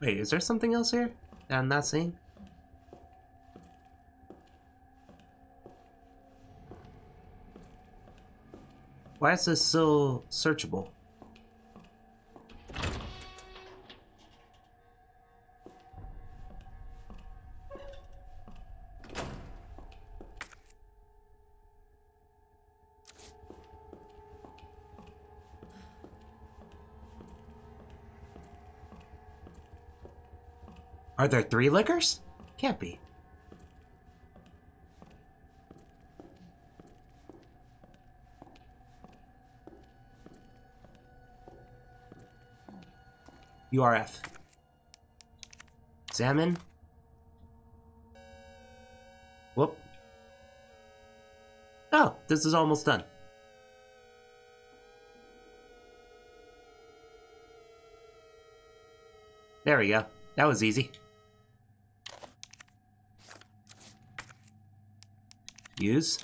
Wait, is there something else here that I'm not seeing? Why is this so searchable? Are there 3 Lickers? Can't be. URF. Examine. Whoop. Oh, this is almost done. There we go. That was easy. Use.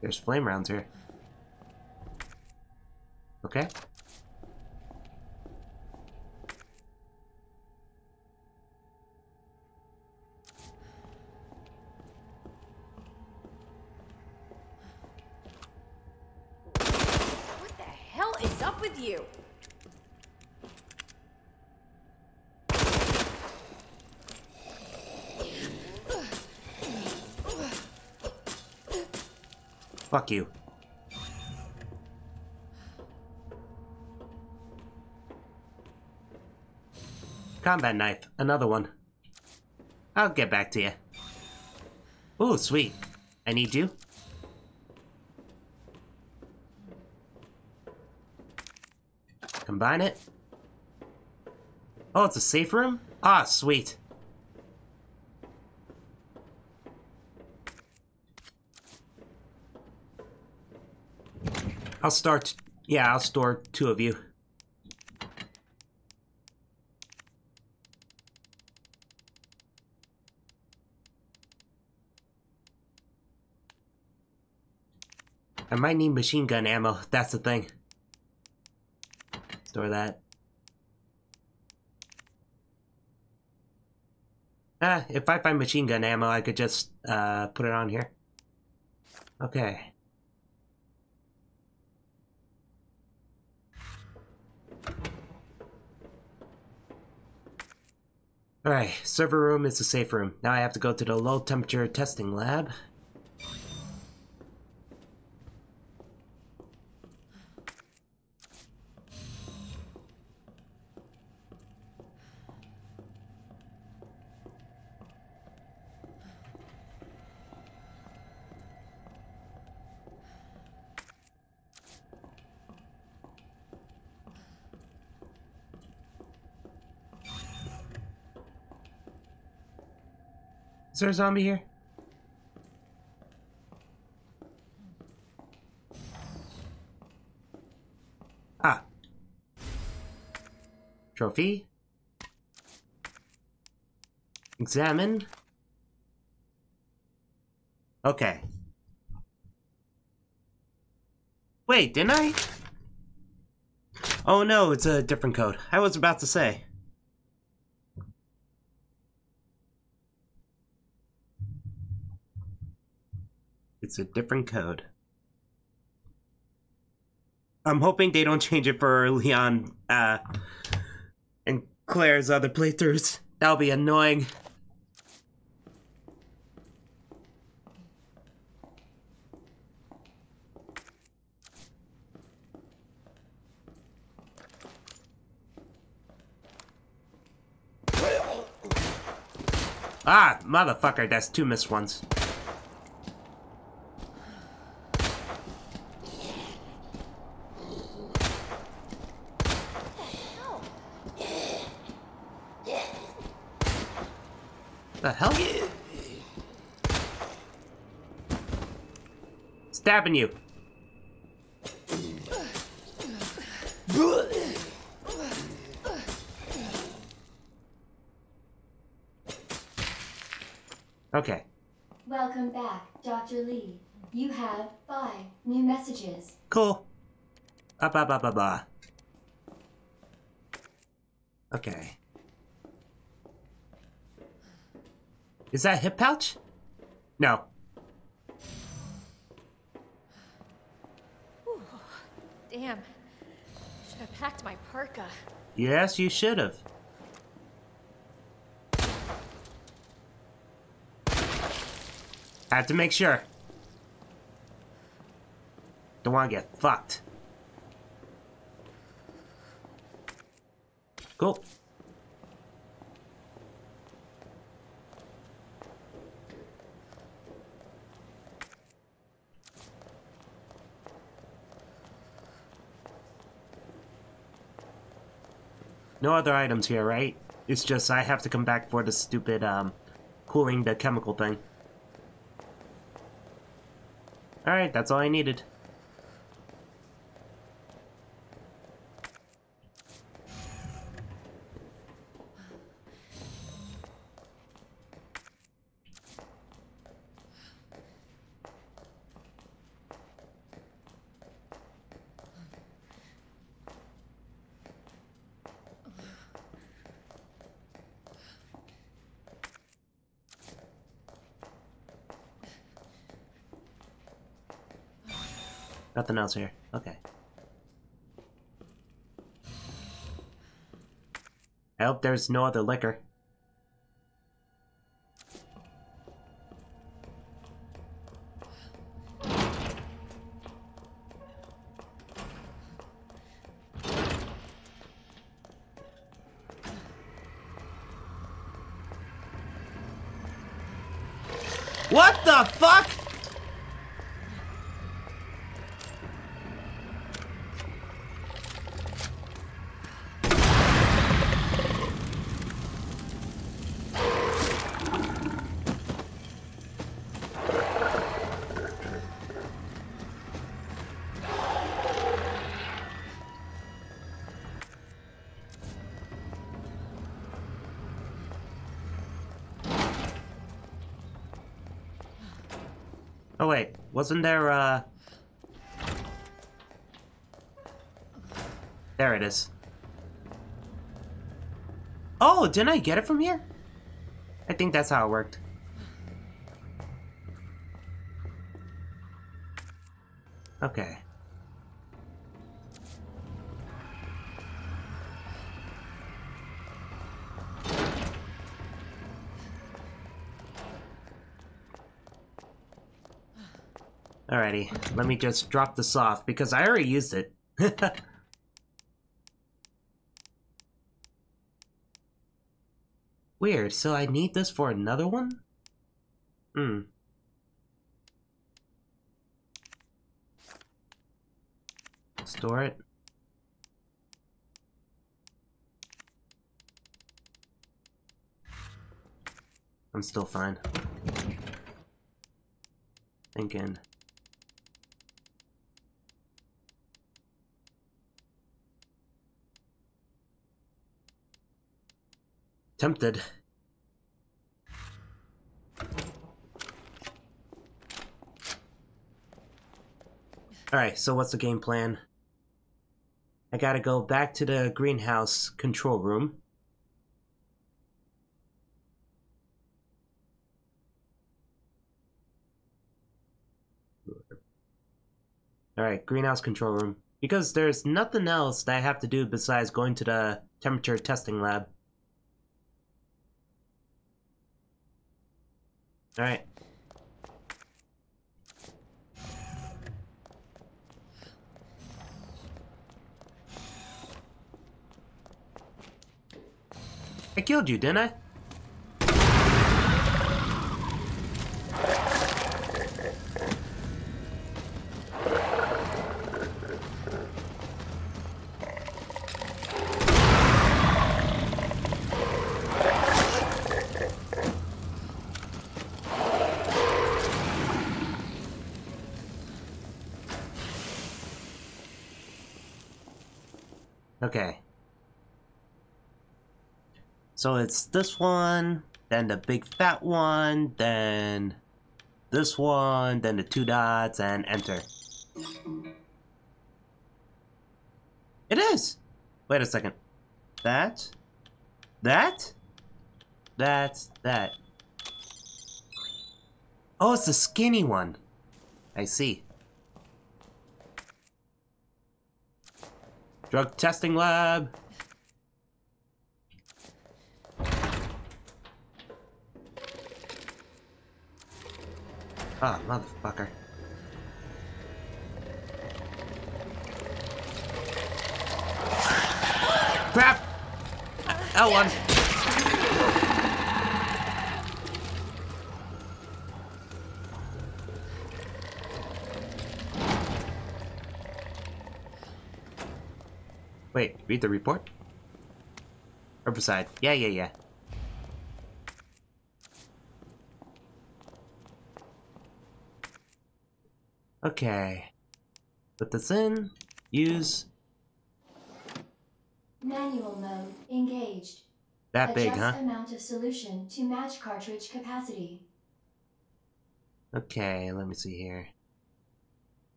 There's flame rounds here. Okay. What the hell is up with you? Fuck you. Combat knife, another one. I'll get back to you. Ooh, sweet. I need you. Combine it. Oh, it's a safe room? Ah, sweet. I'll start. Yeah, I'll store 2 of you. I might need machine gun ammo, that's the thing. Store that. Ah, if I find machine gun ammo, I could just put it on here. Okay. Alright, server room is the safe room. Now I have to go to the low temperature testing lab. Is there a zombie here? Ah. Trophy. Examine. Okay. Wait, didn't I? Oh no, it's a different code. I was about to say. It's a different code. I'm hoping they don't change it for Leon and Claire's other playthroughs. That'll be annoying. Ah, motherfucker, that's 2 missed ones. The hell? stabbing you. Okay. Welcome back, Dr. Lee. You have 5 new messages. Cool. Okay. Is that hip pouch? No. Ooh, damn. Should have packed my parka. Yes, you should have. I have to make sure. Don't want to get fucked. Cool. No other items here, right? It's just I have to come back for the stupid cooling the chemical thing. Alright, that's all I needed. Nothing else here. Okay. I hope there's no other liquor. What the fuck? Oh wait, wasn't there, There it is. Oh, didn't I get it from here? I think that's how it worked. Okay. Alrighty, let me just drop this off because I already used it. Weird, so I need this for another one? Hmm. Store it. I'm still fine. Thinking. Tempted. Alright, so what's the game plan? I gotta go back to the greenhouse control room. Alright, greenhouse control room. Because there's nothing else that I have to do besides going to the temperature testing lab. All right. I killed you, didn't I? Okay. So it's this one, then the big fat one, then this one, then the two dots, and enter. It is! Wait a second. That? That? That's that. Oh, it's the skinny one. I see. Drug testing lab. Ah, motherfucker. Crap! L1. Wait, read the report? Herbicide. Yeah. Okay. Put this in. Use. Manual mode engaged. That adjust big, huh? Amount of solution to match cartridge capacity. Okay, let me see here.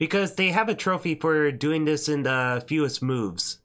Because they have a trophy for doing this in the fewest moves.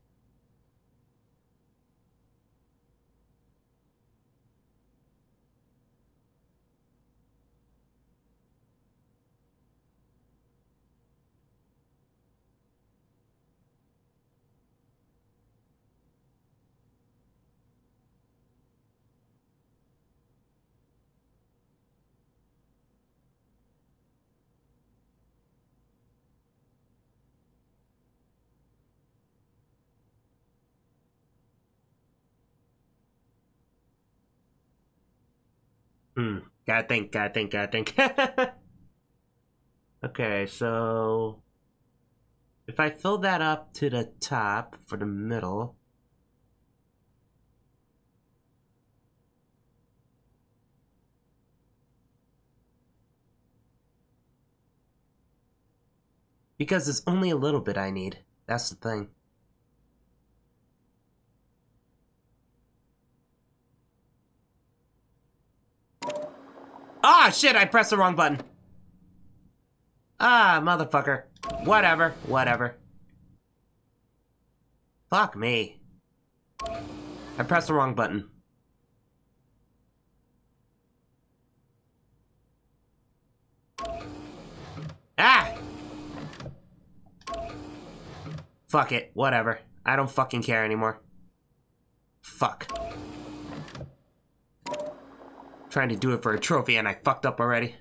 Gotta think. Okay, so if I fill that up to the top for the middle. Because it's only a little bit I need. That's the thing. Ah, shit, I pressed the wrong button. Ah, motherfucker. Whatever. Fuck me. I pressed the wrong button. Ah! Fuck it, whatever. I don't fucking care anymore. Fuck. Trying to do it for a trophy and I fucked up already.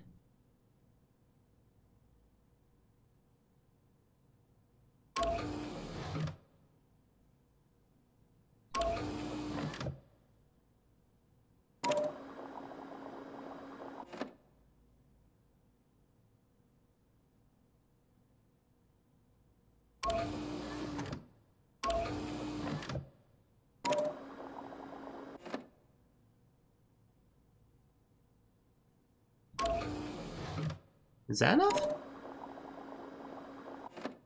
Is that enough?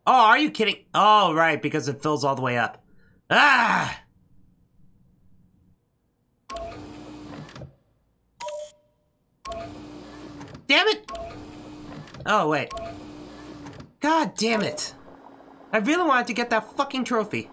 Oh, are you kidding? Oh, right, because it fills all the way up. Ah! Damn it! Oh, wait. God damn it. I really wanted to get that fucking trophy.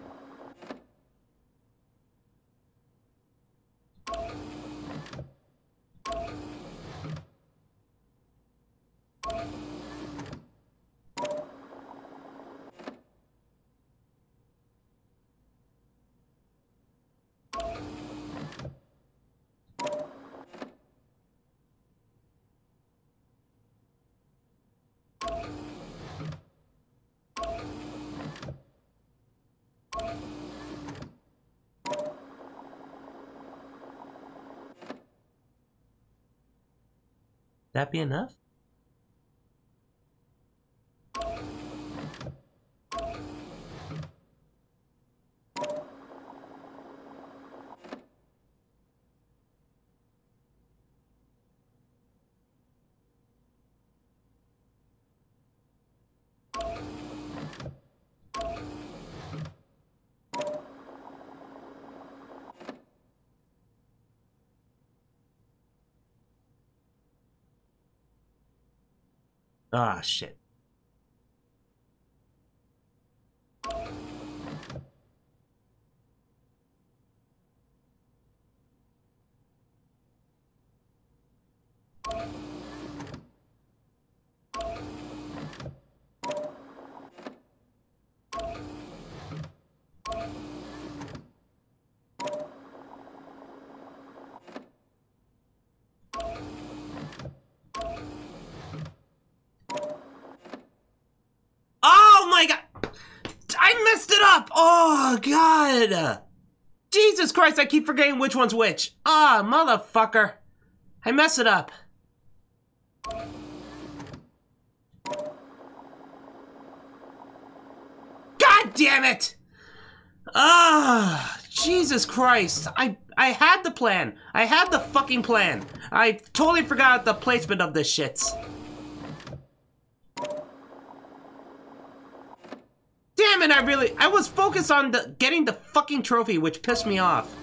That be enough? Ah, shit. Oh, God. Jesus Christ, I keep forgetting which one's which. Ah, motherfucker. I mess it up. God damn it. Ah, Jesus Christ. I had the plan. I had the fucking plan. I totally forgot the placement of this shit. Damn it, I was focused on getting the fucking trophy, which pissed me off.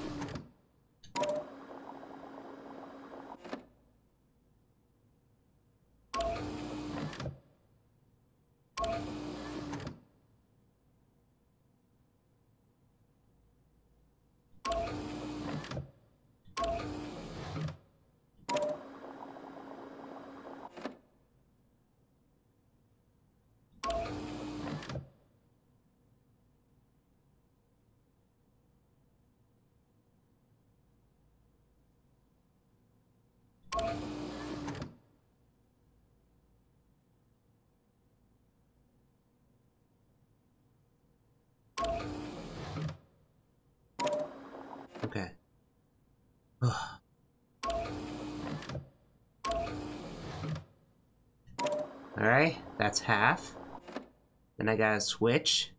Okay. Ugh. All right, that's half. Then I gotta switch.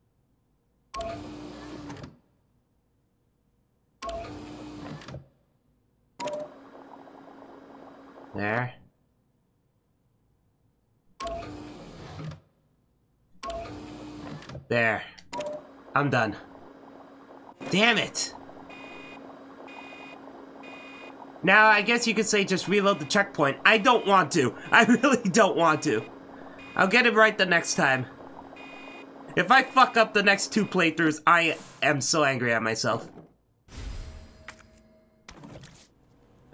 There. There. I'm done. Damn it! Now, I guess you could say just reload the checkpoint. I don't want to. I really don't want to. I'll get it right the next time. If I fuck up the next two playthroughs, I am so angry at myself.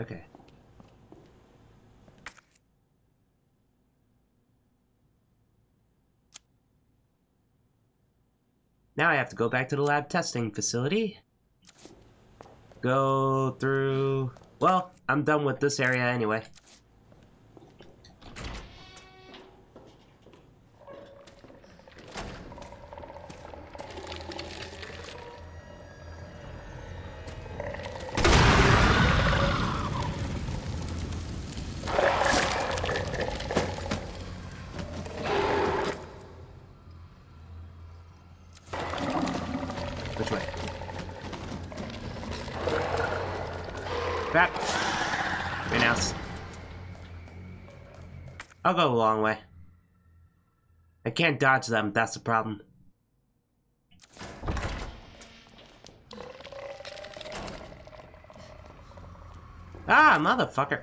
Okay. Now I have to go back to the lab testing facility. Go through... Well, I'm done with this area anyway. Which way? Crap. Right now. I'll go the long way. I can't dodge them, that's the problem. Ah, motherfucker.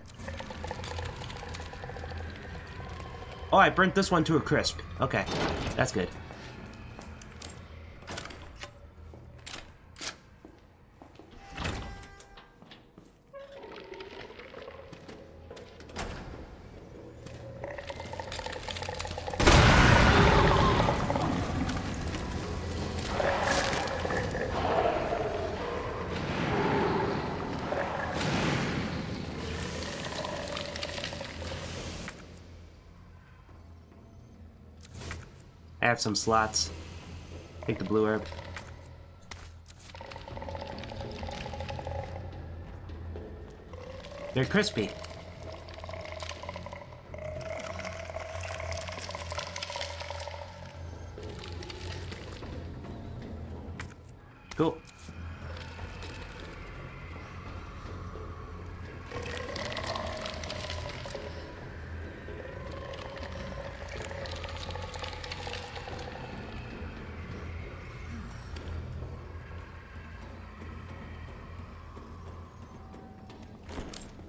Oh, I burnt this one to a crisp. Okay, that's good. I have some slots. Take the blue herb. They're crispy. Cool.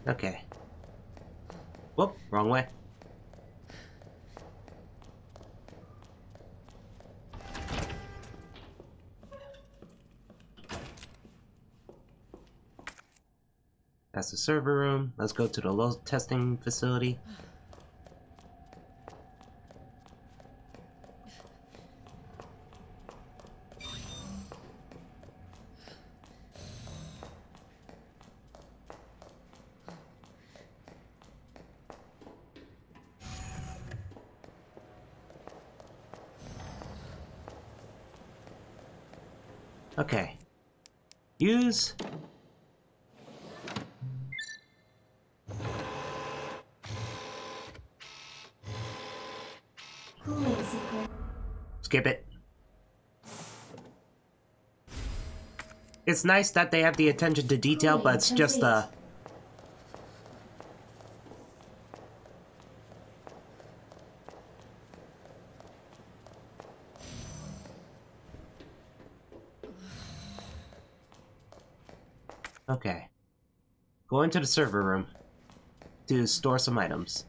Okay. Whoop, wrong way. That's the server room. Let's go to the load testing facility. Okay. Use. Skip it. It's nice that they have the attention to detail, but it's just the... Okay. Go into the server room to store some items.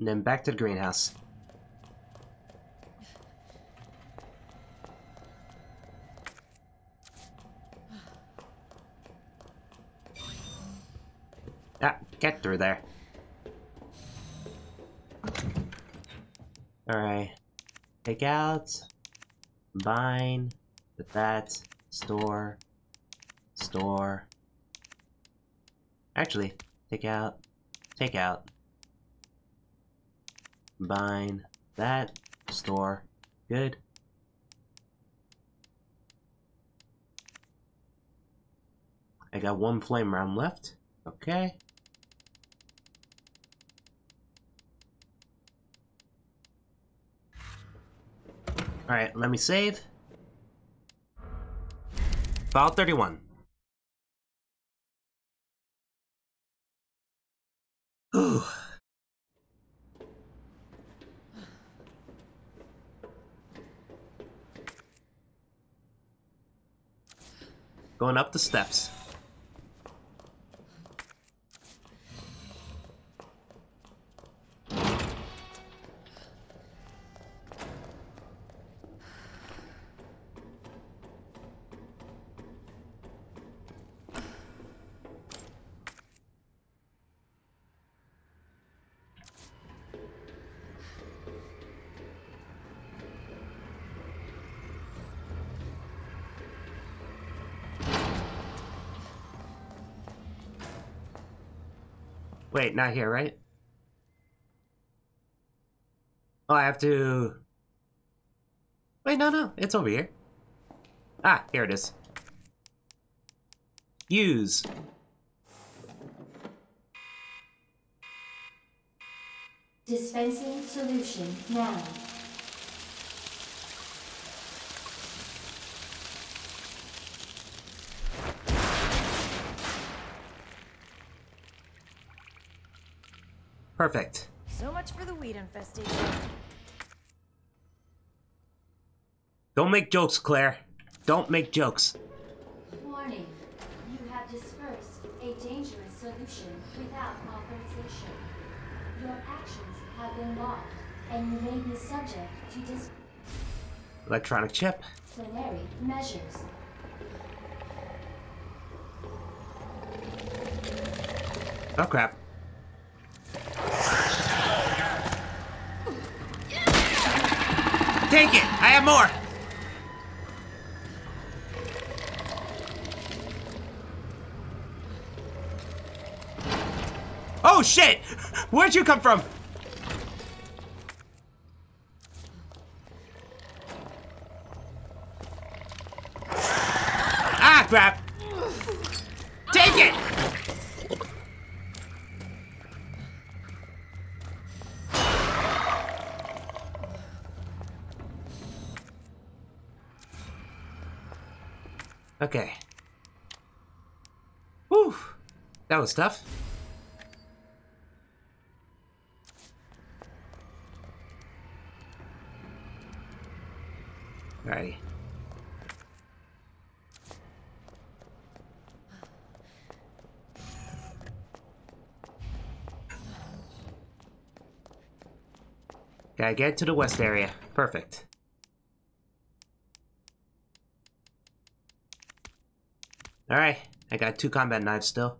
And then back to the greenhouse. Ah, get through there. Alright. Take out. Combine. With that. Store. Store. Actually, take out. Take out. Combine that, store, good. I got one flame round left, okay. Alright, let me save. File 31. Ooh. Going up the steps. Wait, not here, right? Oh, I have to... Wait, no, it's over here. Ah, here it is. Use. Dispensing solution now. Perfect. So much for the weed infestation. Don't make jokes, Claire. Don't make jokes. Warning. You have dispersed a dangerous solution without authorization. Your actions have been logged, and you may be subject to electronic chip. Disciplinary measures. Oh, crap. Take it! I have more! Oh shit! Where'd you come from? Ah, crap! Take it! Okay. Whew. That was tough. Alrighty. Gotta get to the west area. Perfect. Alright, I got 2 combat knives still.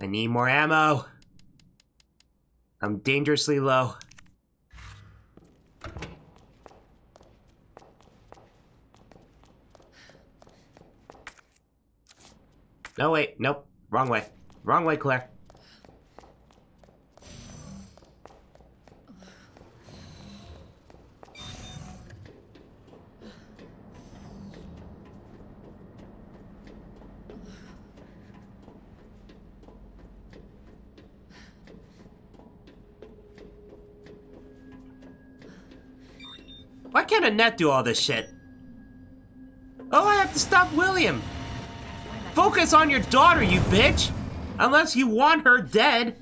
I need more ammo. I'm dangerously low. No, wait, nope. Wrong way. Wrong way, Claire. Why can't Annette do all this shit? Oh, I have to stop William! Focus on your daughter, you bitch! Unless you want her dead!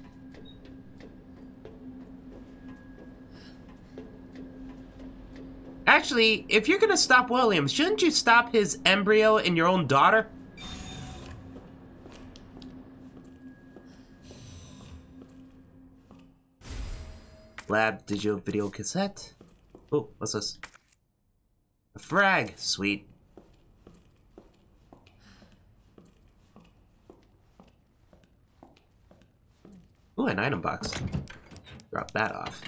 Actually, if you're gonna stop William, shouldn't you stop his embryo and your own daughter? Lab digital video cassette. Oh, what's this? A frag. Sweet. Ooh, an item box. Drop that off.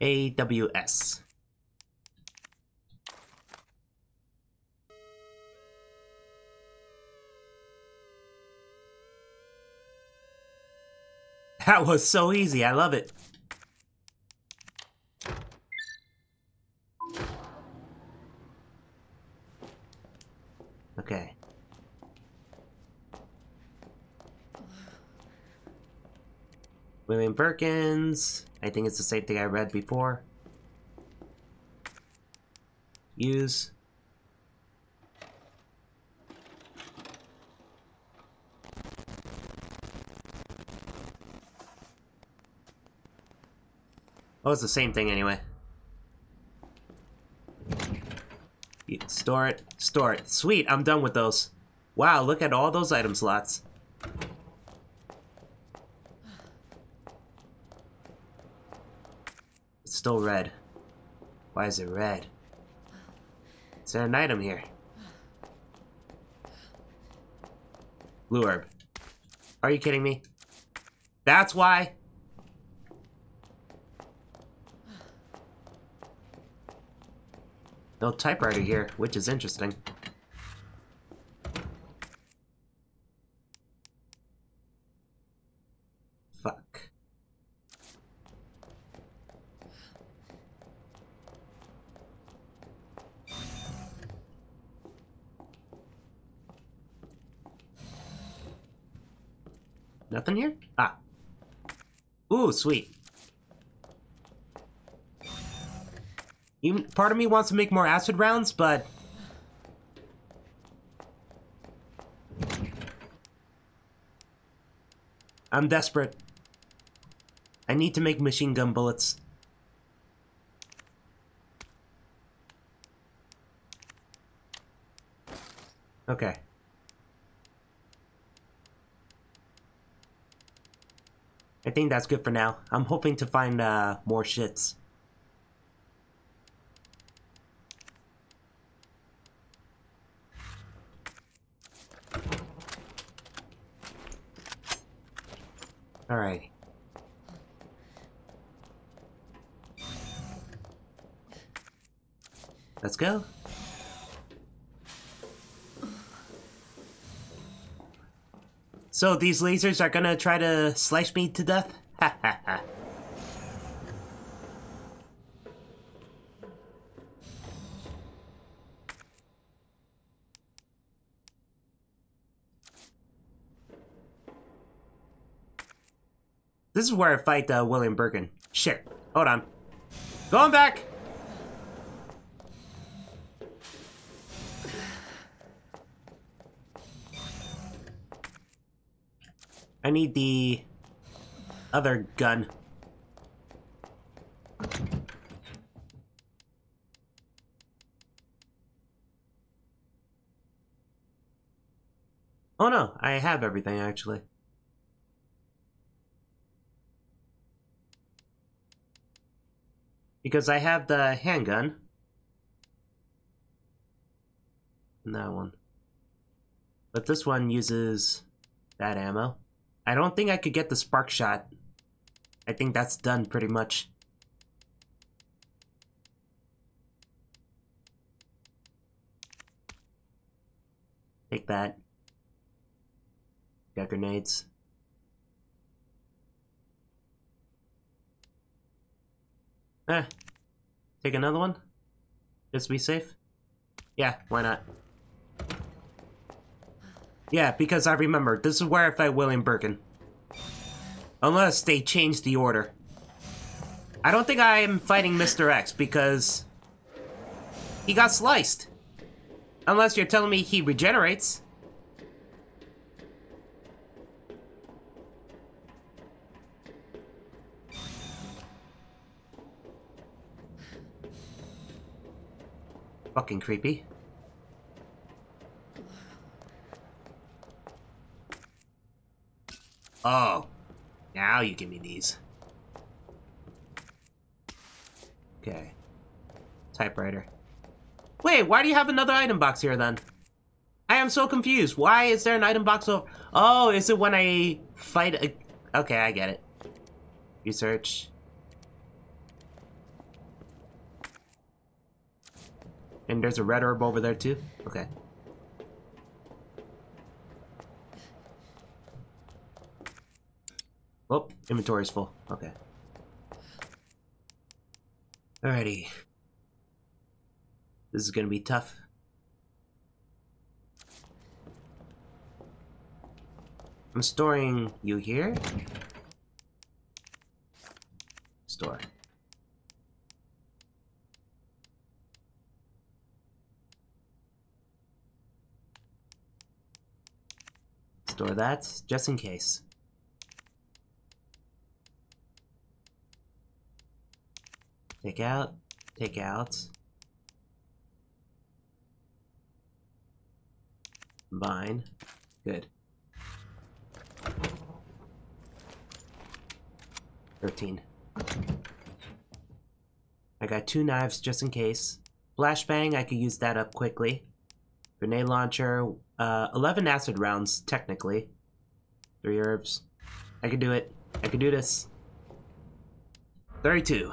AWS. That was so easy, I love it. Okay. William Birkin's. I think it's the same thing I read before. Use. Oh, it's the same thing anyway. You store it. Store it. Sweet, I'm done with those. Wow, look at all those item slots. It's still red. Why is it red? Is there an item here? Blue herb. Are you kidding me? That's why. No typewriter here, which is interesting. Fuck. Nothing here? Ah. Ooh, sweet. Even part of me wants to make more acid rounds, but I'm desperate. I need to make machine gun bullets. Okay. I think that's good for now. I'm hoping to find more shits. Alrighty. Let's go. So these lasers are gonna try to slice me to death? Ha ha ha. This is where I fight William Birkin. Shit. Hold on. Going back! I need the other gun. Oh no, I have everything actually. Because I have the handgun. And that one. But this one uses that ammo. I don't think I could get the spark shot. I think that's done pretty much. Take that. Got grenades. Eh. Take another one? Just to be safe? Yeah, why not? Yeah, because I remember, this is where I fight William Birkin. Unless they change the order. I don't think I am fighting Mr. X because he got sliced. Unless you're telling me he regenerates. Fucking creepy. Oh. Now you give me these. Okay. Typewriter. Wait, why do you have another item box here then? I am so confused. Why is there an item box over? Oh, is it when I fight a... Okay, I get it. Research. And there's a red herb over there too? Okay. Oh, inventory is full. Okay. Alrighty. This is gonna be tough. I'm storing you here. Store. Store that, just in case. Take out, take out. Combine. Good. 13. I got two knives just in case. Flashbang, I could use that up quickly. Grenade launcher, 11 acid rounds, technically. 3 herbs. I could do it. I could do this. 32.